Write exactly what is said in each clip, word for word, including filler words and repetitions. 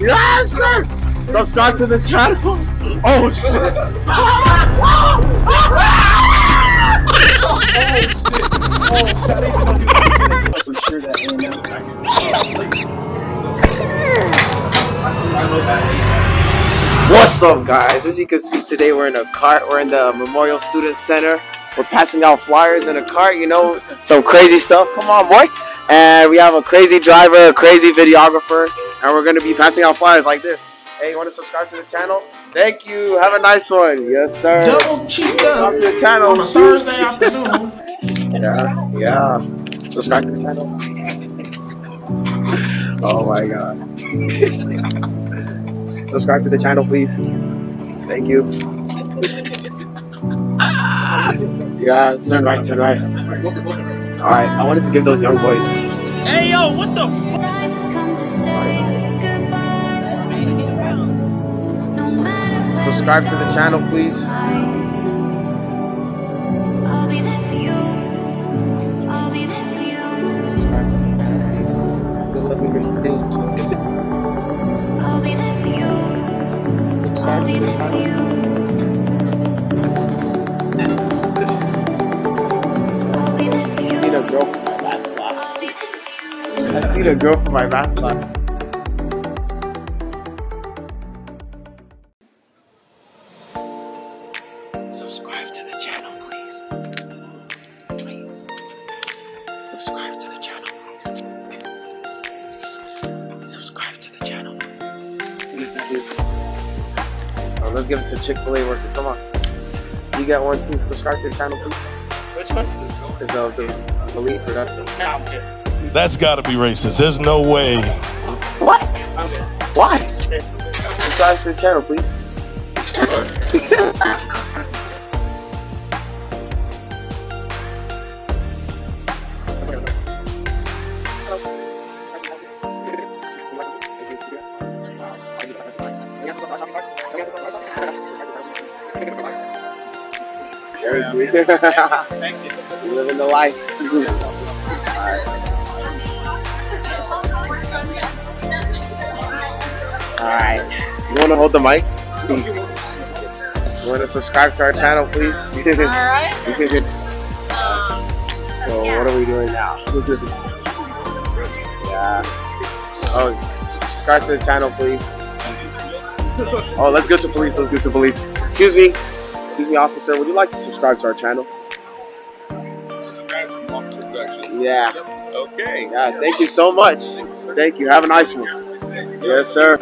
Yes, sir! Subscribe to the channel! Oh, shit! Oh, shit! Oh, that ain't gonna do this. I'm sure that ain't now. I know that ain't. What's up, guys? As you can see, today we're in a cart. We're in the Memorial Student Center. We're passing out flyers in a cart, you know, some crazy stuff. Come on, boy. And we have a crazy driver, a crazy videographer, and we're going to be passing out flyers like this. Hey, you want to subscribe to the channel? Thank you. Have a nice one. Yes, sir. Double cheek up your channel on a Thursday afternoon. Yeah, yeah. Subscribe to the channel. Oh, my God. Subscribe to the channel, please. Thank you. Yeah, turn right, turn right. Alright, I wanted to give those young boys. Hey yo, what the f? Subscribe to the channel, please. I'll be there for you. I'll be there for you. Subscribe to the channel, please. Good luck with your stay. I'll be there for you. Subscribe to the channel, please. I see the girl from my math class. Subscribe to the channel, please. Please. Subscribe to the channel, please. Subscribe to the channel, please. Oh, let's give it to Chick-fil-A worker. Come on. You got one too. Subscribe to the channel, please. Which one? It's uh, the Elite Production. Nah, I'm kidding. That's gotta be racist. There's no way. What? Why? Subscribe to the channel, please. There we go. You're living the life. Alright. Alright, you want to hold the mic? You want to subscribe to our channel, please? Alright. um, so, yeah. What are we doing now? Yeah. Oh, subscribe to the channel, please. Oh, let's go to police. Let's go to police. Excuse me. Excuse me, officer. Would you like to subscribe to our channel? Subscribe to Mom Productions. Yeah. Okay. Yeah, thank you so much. Thank you. Have a nice one. Yes, sir.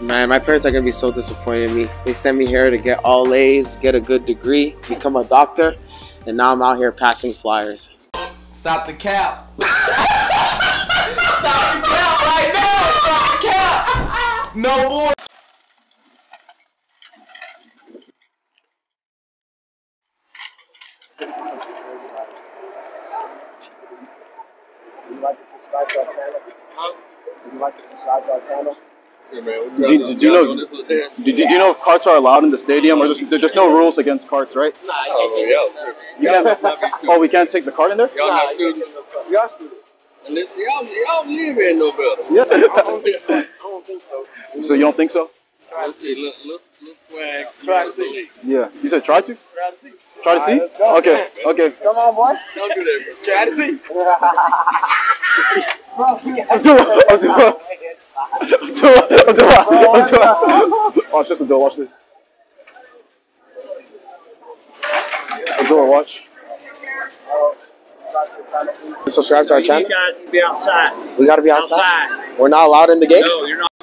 Man, my parents are gonna be so disappointed in me. They sent me here to get all A's, get a good degree, to become a doctor, and now I'm out here passing flyers. Stop the cap. Stop the cap right now! Stop the cap! No more! Would you like to subscribe to our channel? Huh? Would you like to subscribe to our channel? Yeah, man. Did, did you know? Did, did you know if carts are allowed in the stadium? Or there's, there's no rules against carts, right? Nah, oh, yeah. Oh, we can't take the cart in there? Y'all not students. We are students. And they all, they all live in no better. Yeah. I don't think so. I don't think so. So you don't think so? Try to see. Let's, let's, let's swag. Try to see. Yeah. You said try to? Try to see. Try to see? Right, okay. Okay. Come on, boy. Don't do that, bro. Try to see. I'm doing it. I'm doing it. I'm doing it. I'm doing it. I'm doing it. Watch this, Abdul. Watch this. Abdul, watch. Subscribe to our channel. You guys, you be outside. We gotta be outside. outside. We're not allowed in the game? No, you're not.